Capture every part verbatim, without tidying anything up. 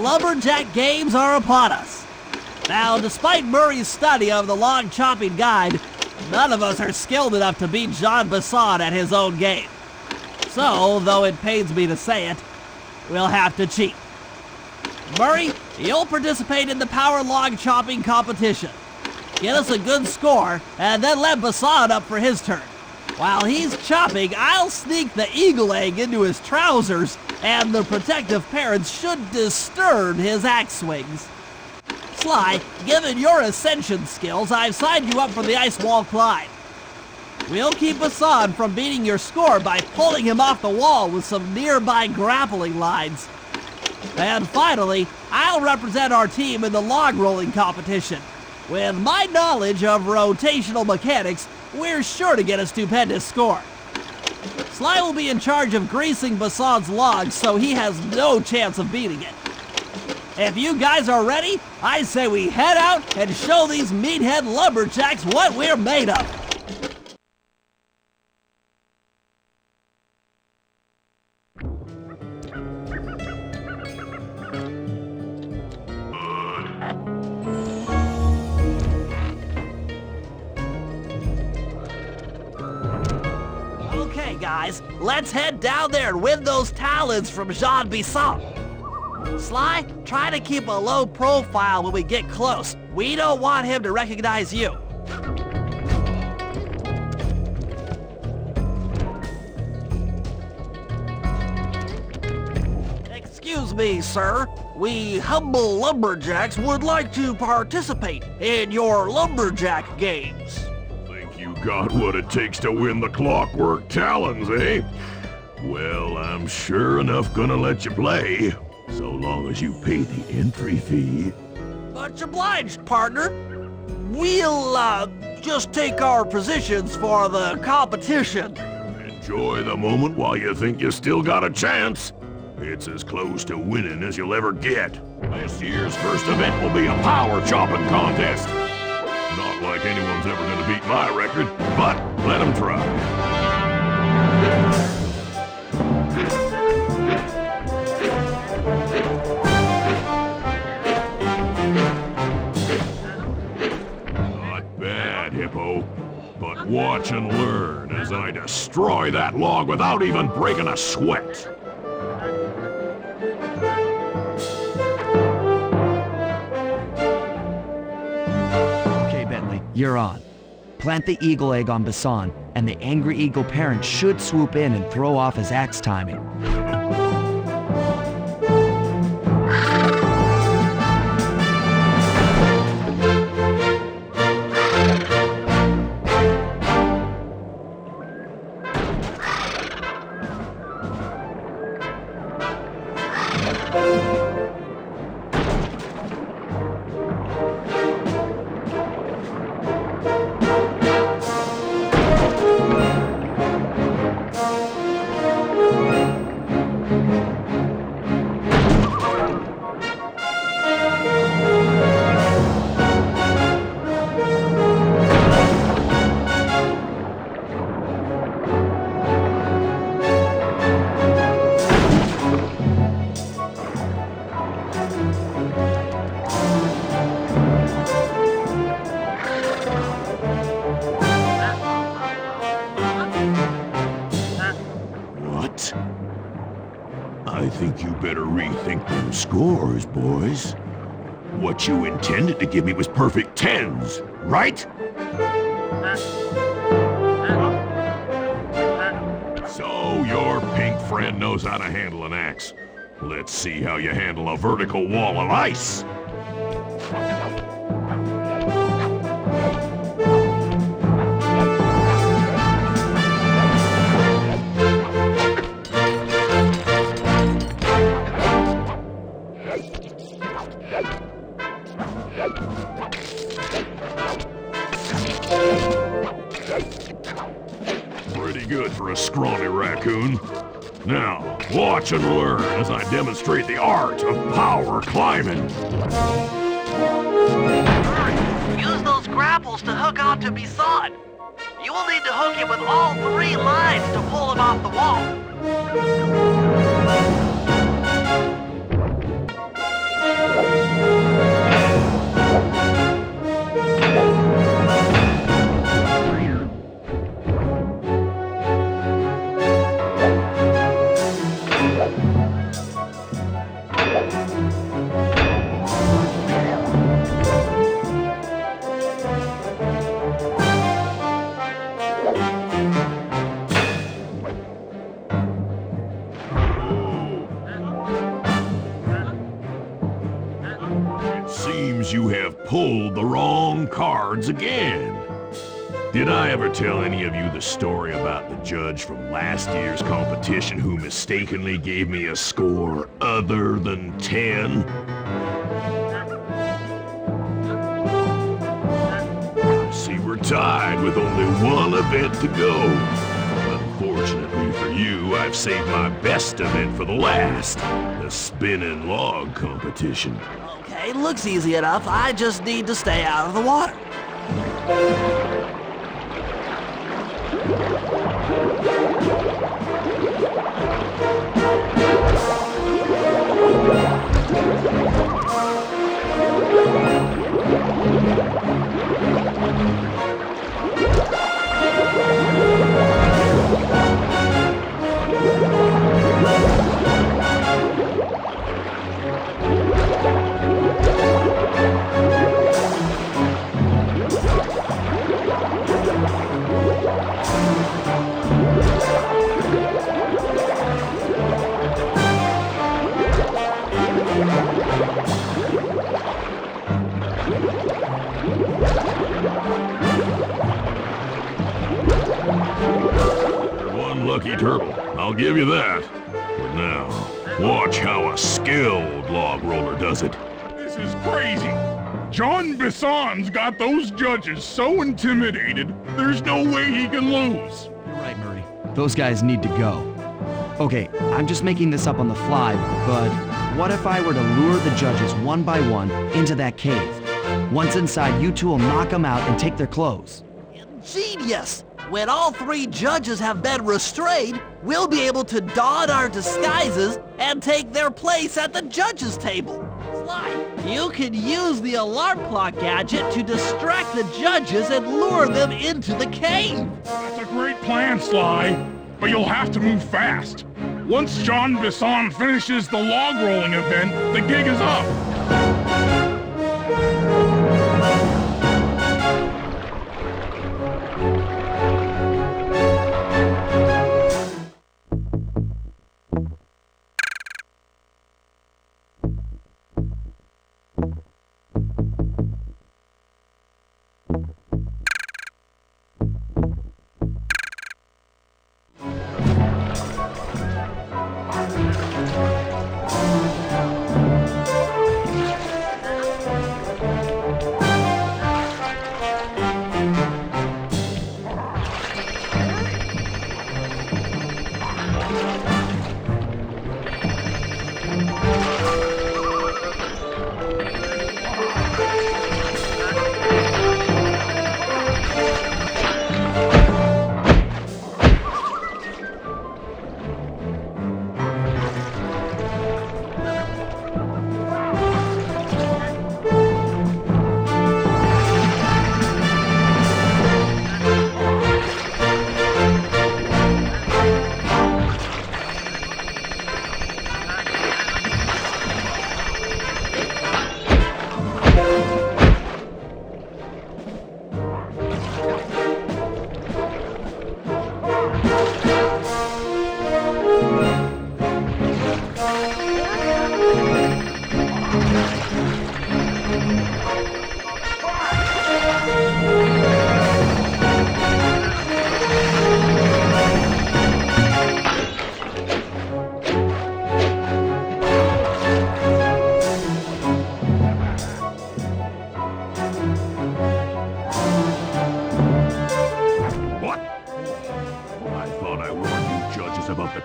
lumberjack games are upon us. Now, despite Murray's study of the log chopping guide, none of us are skilled enough to beat Jean Bison at his own game. So, though it pains me to say it, we'll have to cheat. Murray, you'll participate in the power log chopping competition. Get us a good score, and then let Bison up for his turn. While he's chopping, I'll sneak the eagle egg into his trousers, and the protective parents should disturb his axe swings. Sly, given your ascension skills, I've signed you up for the ice wall climb. We'll keep Bison from beating your score by pulling him off the wall with some nearby grappling lines. And finally, I'll represent our team in the log rolling competition. With my knowledge of rotational mechanics, we're sure to get a stupendous score. Sly will be in charge of greasing Bassan's log, so he has no chance of beating it. If you guys are ready, I say we head out and show these meathead lumberjacks what we're made of. Guys, let's head down there and win those talons from Jean Bison. Sly, try to keep a low profile when we get close. We don't want him to recognize you. Excuse me, sir. We humble lumberjacks would like to participate in your lumberjack games. Got what it takes to win the clockwork talons, eh? Well, I'm sure enough gonna let you play, so long as you pay the entry fee. Much obliged, partner. We'll, uh, just take our positions for the competition. Enjoy the moment while you think you still got a chance. It's as close to winning as you'll ever get. This year's first event will be a power chopping contest. Not like anyone's ever gonna beat my record, but let them try. Not bad, Hippo. But watch and learn as I destroy that log without even breaking a sweat. You're on. Plant the eagle egg on Bison, and the angry eagle parent should swoop in and throw off his axe timing. Scores, boys. What you intended to give me was perfect tens, right? So your pink friend knows how to handle an axe. Let's see how you handle a vertical wall of ice. Now, watch and learn as I demonstrate the art of power climbing. Murray, use those grapples to hook onto Bison. You will need to hook him with all three lines to pull him off the wall. means you have pulled the wrong cards again. Did I ever tell any of you the story about the judge from last year's competition who mistakenly gave me a score other than ten? See, we're tied with only one event to go. Unfortunately for you, I've saved my best event for the last, the spinning log competition. Okay, looks easy enough. I just need to stay out of the water. Lucky turtle, I'll give you that. But now, watch how a skilled log roller does it. This is crazy. Jean Bison's got those judges so intimidated, there's no way he can lose. You're right, Murray. Those guys need to go. Okay, I'm just making this up on the fly, but what if I were to lure the judges one by one into that cave? Once inside, you two will knock them out and take their clothes. Genius! When all three judges have been restrained, we'll be able to don our disguises and take their place at the judges' table. Sly, you can use the alarm clock gadget to distract the judges and lure them into the cave. That's a great plan, Sly, but you'll have to move fast. Once Jean Bison finishes the log rolling event, the gig is up.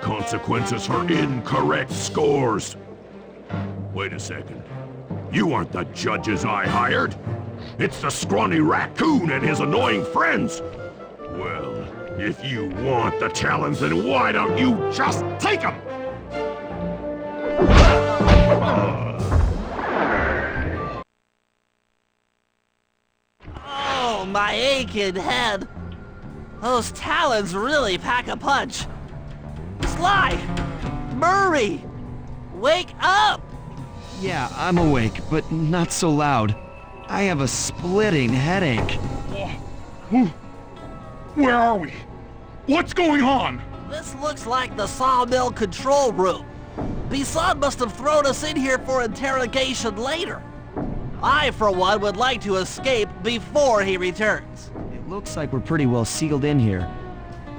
Consequences for incorrect scores. Wait a second. You aren't the judges I hired. It's the scrawny raccoon and his annoying friends. Well, if you want the challenge, then why don't you just take them? Oh, my aching head. Those talons really pack a punch. Sly! Murray! Wake up! Yeah, I'm awake, but not so loud. I have a splitting headache. Oh. Where are we? What's going on? This looks like the sawmill control room. Bison must have thrown us in here for interrogation later. I, for one, would like to escape before he returns. It looks like we're pretty well sealed in here.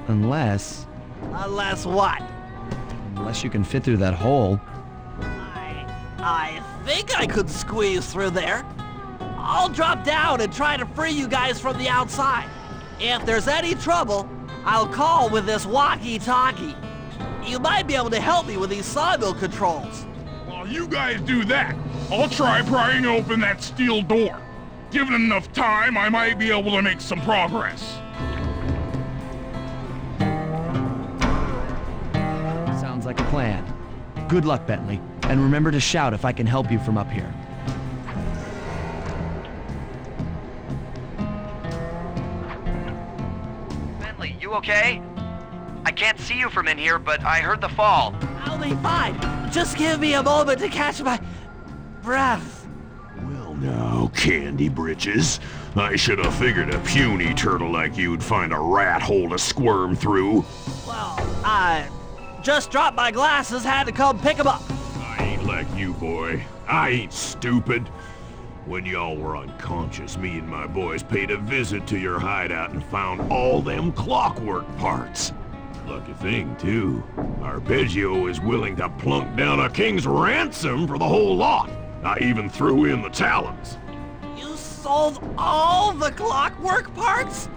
Unless... Unless what? Unless you can fit through that hole. I... I think I could squeeze through there. I'll drop down and try to free you guys from the outside. If there's any trouble, I'll call with this walkie-talkie. You might be able to help me with these sawmill controls. While you guys do that, I'll try prying open that steel door. Given enough time, I might be able to make some progress. Sounds like a plan. Good luck, Bentley. And remember to shout if I can help you from up here. Bentley, you okay? I can't see you from in here, but I heard the fall. I'll be fine. Just give me a moment to catch my breath. Well now, Candy Britches. I should have figured a puny turtle like you'd find a rat hole to squirm through. Well, I just dropped my glasses, had to come pick them up. I ain't like you, boy. I ain't stupid. When y'all were unconscious, me and my boys paid a visit to your hideout and found all them clockwork parts. Lucky thing, too. Arpeggio is willing to plunk down a king's ransom for the whole lot. I even threw in the talons. You sold all the clockwork parts?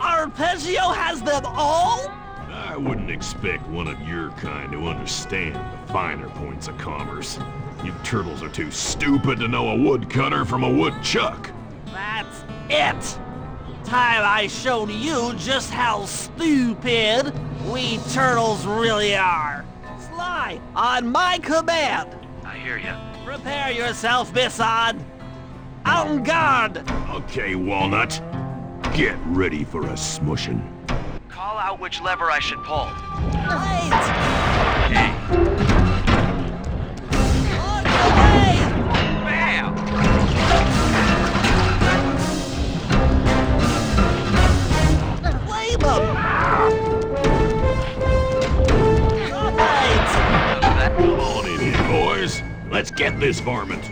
Arpeggio has them all? I wouldn't expect one of your kind to understand the finer points of commerce. You turtles are too stupid to know a woodcutter from a woodchuck. That's it! Time I showed you just how stupid we turtles really are. Sly, on my command. I hear ya. Prepare yourself, Bison. En garde. Okay, Walnut. Get ready for a smushing. Call out which lever I should pull. Right. Hey. Come on in here, boys. Let's get this varmint.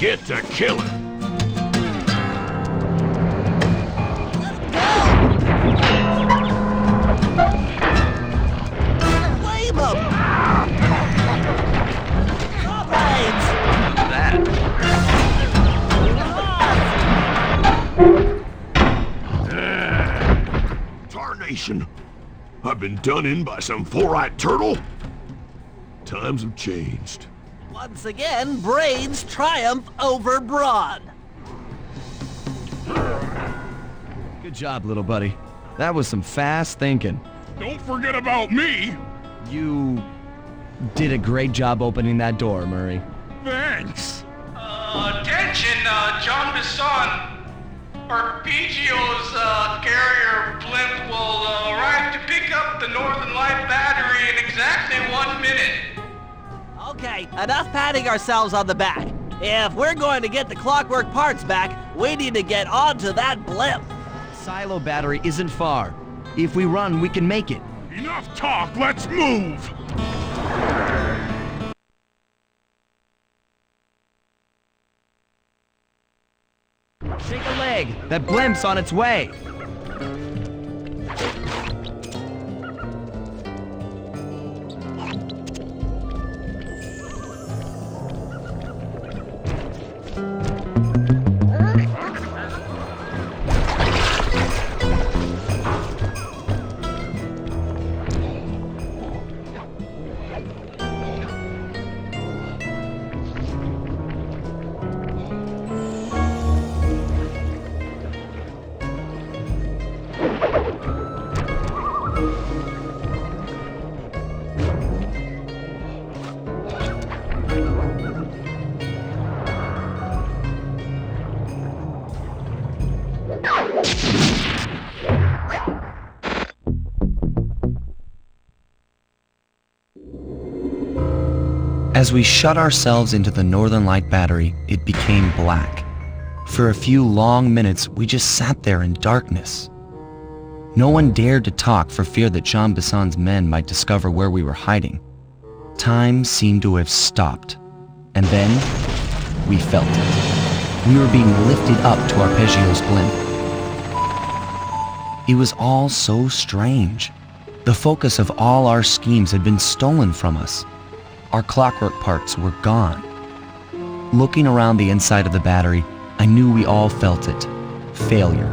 Get to killing. Ah, tarnation. I've been done in by some four-eyed turtle. Times have changed. Once again, brains triumph over brawn. Good job, little buddy. That was some fast thinking. Don't forget about me! You... did a great job opening that door, Murray. Thanks! Uh, attention, uh, Jean Bison. Arpeggio's, uh, carrier blimp will uh, arrive to pick up the Northern Light Battery in exactly one minute. Okay, enough patting ourselves on the back. If we're going to get the clockwork parts back, we need to get onto that blimp. Silo battery isn't far. If we run, we can make it. Enough talk, let's move! pig, that blimp's on its way. As we shut ourselves into the Northern Light Battery, it became black. For a few long minutes, we just sat there in darkness. No one dared to talk for fear that Jean Bison's men might discover where we were hiding. Time seemed to have stopped. And then, we felt it. We were being lifted up to Arpeggio's blimp. It was all so strange. The focus of all our schemes had been stolen from us. Our clockwork parts were gone. Looking around the inside of the battery, I knew we all felt it. Failure.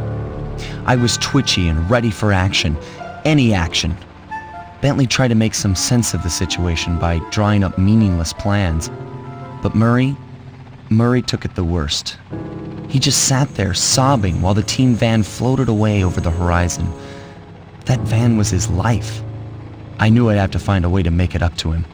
I was twitchy and ready for action. Any action. Bentley tried to make some sense of the situation by drawing up meaningless plans. But Murray, Murray took it the worst. He just sat there sobbing while the team van floated away over the horizon. That van was his life. I knew I'd have to find a way to make it up to him.